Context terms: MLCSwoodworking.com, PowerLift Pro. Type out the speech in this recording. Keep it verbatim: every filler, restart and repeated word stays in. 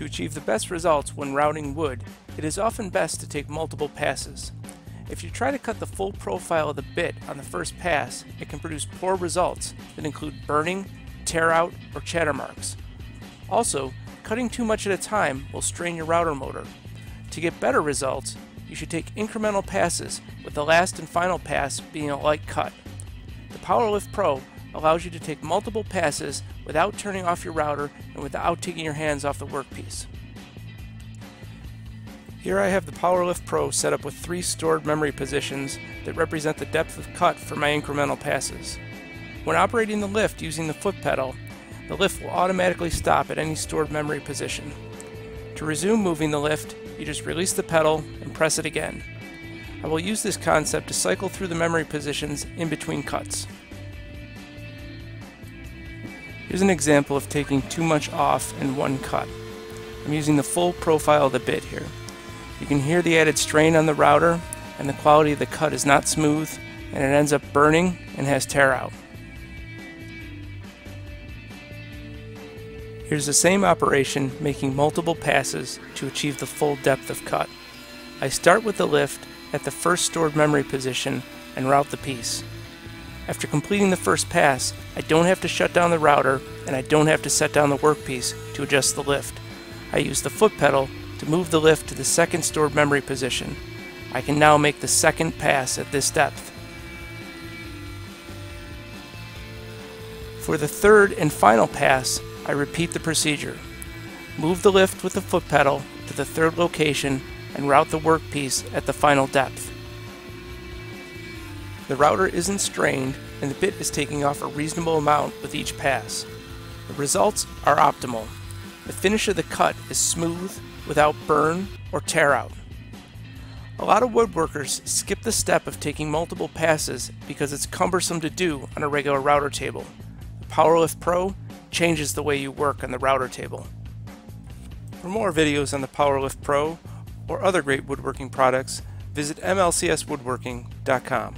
To achieve the best results when routing wood, it is often best to take multiple passes. If you try to cut the full profile of the bit on the first pass, it can produce poor results that include burning, tear out, or chatter marks. Also, cutting too much at a time will strain your router motor. To get better results, you should take incremental passes, with the last and final pass being a light cut. The PowerLift Pro allows you to take multiple passes without turning off your router and without taking your hands off the workpiece. Here I have the PowerLift Pro set up with three stored memory positions that represent the depth of cut for my incremental passes. When operating the lift using the foot pedal, the lift will automatically stop at any stored memory position. To resume moving the lift, you just release the pedal and press it again. I will use this concept to cycle through the memory positions in between cuts. Here's an example of taking too much off in one cut. I'm using the full profile of the bit here. You can hear the added strain on the router, and the quality of the cut is not smooth, and it ends up burning and has tear out. Here's the same operation making multiple passes to achieve the full depth of cut. I start with the lift at the first stored memory position and route the piece. After completing the first pass, I don't have to shut down the router and I don't have to set down the workpiece to adjust the lift. I use the foot pedal to move the lift to the second stored memory position. I can now make the second pass at this depth. For the third and final pass, I repeat the procedure. Move the lift with the foot pedal to the third location and route the workpiece at the final depth. The router isn't strained and the bit is taking off a reasonable amount with each pass. The results are optimal. The finish of the cut is smooth without burn or tear out. A lot of woodworkers skip the step of taking multiple passes because it's cumbersome to do on a regular router table. The PowerLift Pro changes the way you work on the router table. For more videos on the PowerLift Pro or other great woodworking products, visit M L C S woodworking dot com.